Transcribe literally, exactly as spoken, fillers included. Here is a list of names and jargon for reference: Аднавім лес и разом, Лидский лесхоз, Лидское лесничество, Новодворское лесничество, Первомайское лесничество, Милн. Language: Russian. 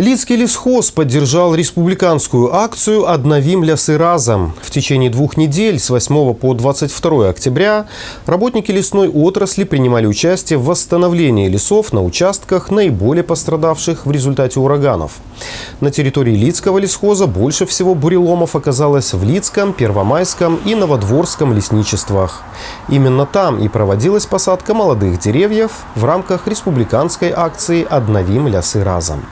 Лидский лесхоз поддержал республиканскую акцию «Аднавім лес и разом». В течение двух недель с восьмого по двадцать второе октября работники лесной отрасли принимали участие в восстановлении лесов на участках, наиболее пострадавших в результате ураганов. На территории Лидского лесхоза больше всего буреломов оказалось в Лидском, Первомайском и Новодворском лесничествах. Именно там и проводилась посадка молодых деревьев в рамках республиканской акции «Аднавім лес и разом».